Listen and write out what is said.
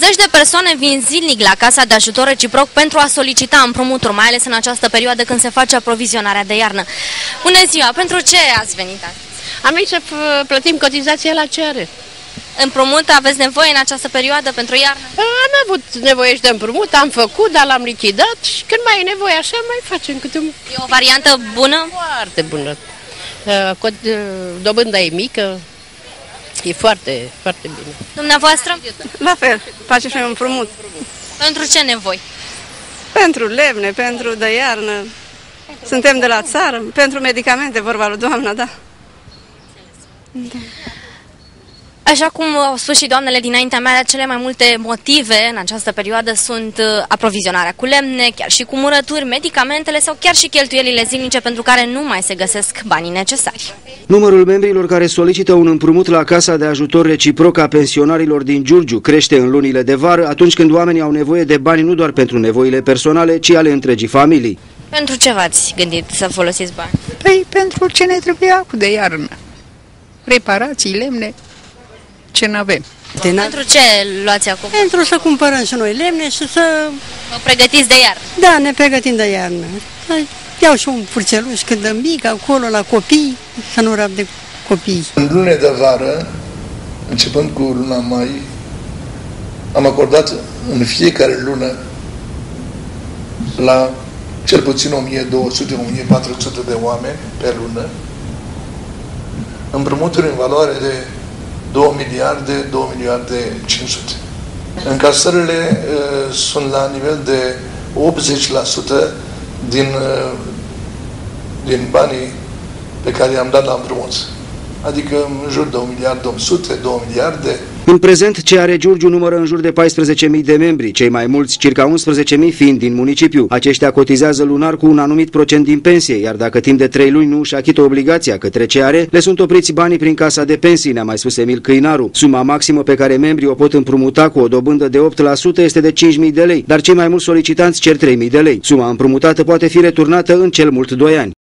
Zeci de persoane vin zilnic la Casa de Ajutor Reciproc pentru a solicita împrumuturi, mai ales în această perioadă când se face aprovizionarea de iarnă. Bună ziua! Pentru ce ați venit azi? Am venit să plătim cotizația la CR. Împrumut aveți nevoie în această perioadă pentru iarnă? Am avut nevoie și de împrumut, am făcut, dar l-am lichidat și când mai e nevoie așa mai facem câte un... E o variantă bună? Foarte bună. Dobânda e mică. E foarte, foarte bine. Dumneavoastră? La fel, face și împrumut. Pentru ce nevoi? Pentru lemne, pentru de iarnă, suntem de la țară, pentru medicamente, vorba lui doamna, da. Așa cum au spus și doamnele dinaintea mea, cele mai multe motive în această perioadă sunt aprovizionarea cu lemne, chiar și cu murături, medicamentele sau chiar și cheltuielile zilnice pentru care nu mai se găsesc banii necesari. Numărul membrilor care solicită un împrumut la Casa de Ajutor Reciproc a Pensionarilor din Giurgiu crește în lunile de vară, atunci când oamenii au nevoie de bani nu doar pentru nevoile personale, ci ale întregii familii. Pentru ce v-ați gândit să folosiți bani? Păi pentru ce ne trebuia acum de iarnă. Reparații, lemne... ce n-avem. Pentru ce luați acum? Pentru să cumpărăm și noi lemne și să... Vă pregătiți de iarnă? Da, ne pregătim de iarnă. Iau și un purceluș când e mic, acolo, la copii, să nu rab de copii. În lunile de vară, începând cu luna mai, am acordat în fiecare lună la cel puțin 1200-1400 de oameni pe lună, împrumuturi în valoare de 2 miliarde, 2 miliarde 500. Încasările sunt la nivel de 80% din banii pe care i-am dat la împrumut. Adică în jur de 1 miliard 800, 2 miliarde. În prezent, CR Giurgiu numără în jur de 14.000 de membri, cei mai mulți, circa 11.000, fiind din municipiu. Aceștia cotizează lunar cu un anumit procent din pensie, iar dacă timp de 3 luni nu își achită obligația către CR, le sunt opriți banii prin Casa de Pensii, ne-a mai spus Emil Cainaru. Suma maximă pe care membrii o pot împrumuta cu o dobândă de 8% este de 5.000 de lei, dar cei mai mulți solicitanți cer 3.000 de lei. Suma împrumutată poate fi returnată în cel mult 2 ani.